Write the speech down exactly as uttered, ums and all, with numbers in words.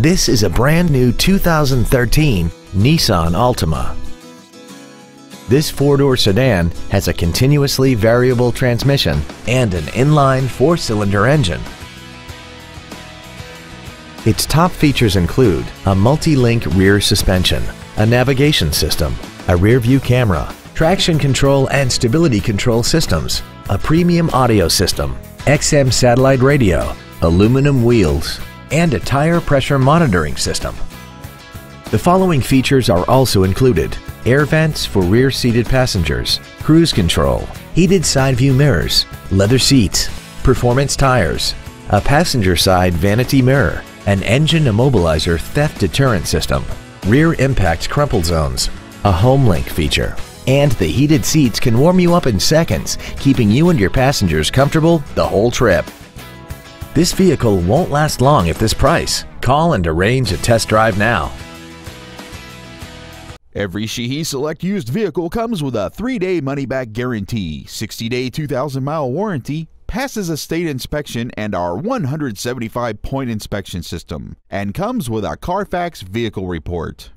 This is a brand new two thousand thirteen Nissan Altima. This four-door sedan has a continuously variable transmission and an inline four-cylinder engine. Its top features include a multi-link rear suspension, a navigation system, a rear-view camera, traction control and stability control systems, a premium audio system, X M satellite radio, aluminum wheels, and a tire pressure monitoring system. The following features are also included: air vents for rear-seated passengers, cruise control, heated side-view mirrors, leather seats, performance tires, a passenger-side vanity mirror, an engine immobilizer theft deterrent system, rear impact crumple zones, a home link feature, and the heated seats can warm you up in seconds, keeping you and your passengers comfortable the whole trip. This vehicle won't last long at this price. Call and arrange a test drive now. Every Sheehy Select used vehicle comes with a three-day money-back guarantee, sixty-day, two thousand mile warranty, passes a state inspection and our one hundred seventy-five point inspection system, and comes with a Carfax vehicle report.